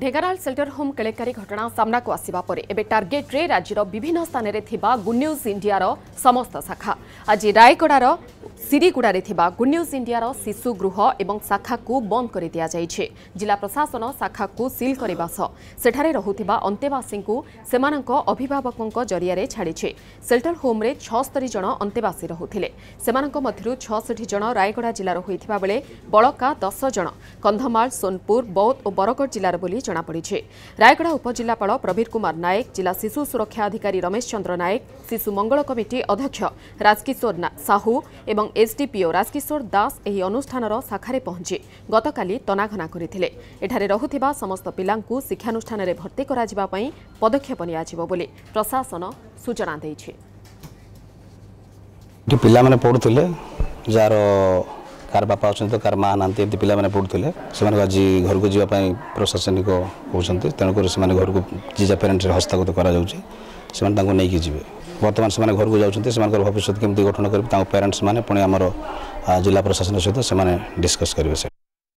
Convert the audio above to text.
ढेगाराल shelter home केलेंकारी घटना सामना को आसीबा परे एबे टार्गेट रे राज्यर विभिन्न स्थान रे थिबा गुड न्यूज इंडिया रो समस्त शाखा आज रायगड़ा रो सिरीगुड़ा रे थिबा गुड न्यूज इंडिया रो शिशु गृह एवं शाखा को बंद कर दिया जाय छे। जिला प्रशासन शाखा को सील करबा स सेठारे रहूथिबा अंतेवासी को सेमानंको अभिभावकंको जरिया रे छाडी छे। सेल्टर होम रे 76 जण अंतेवासी रहूथिले, सेमानंको मध्यरु 66 जण रायगड़ा जिल्लार होइथिबा बेले बळका 10 जण कंधमाल, सोनपुर, बौद्ध और बरगढ़ जिल्लार बोली जना पड़ी छे। रायगड़ा उपजिल्लापाल प्रवीर कुमार नायक, जिला शिशु सुरक्षा अधिकारी रमेश चंद्र नायक, शिशु मंगल कमिटी अध्यक्ष राजकिशोर साहू एवं एसडीपीओ राजकिशोर दास एही अनुष्ठानर शाखारे पहुंची गतकाली तनाघना करिथिले। एठारे रहुथिबा समस्त पिलांकु शिक्षानुष्ठान रे भर्ती करा जिबा पई पदक्षेप नियाजिबो बोली प्रशासन सूचना दैछे। जे पिला माने पडुथिले जारो कार बापा अच्छे तो कार माँ ना पिला पढ़ुले से आज घर को जीवाई प्रशासनिक कहते तेणुक से घर को जीजा पेरेन्ट्स हस्तागत करके जी बर्तमान से घर को जाकर भविष्य केमती गठन करेंट्स मैंने पुणी आम जिला प्रशासन सहित से डिस्कस करेंगे।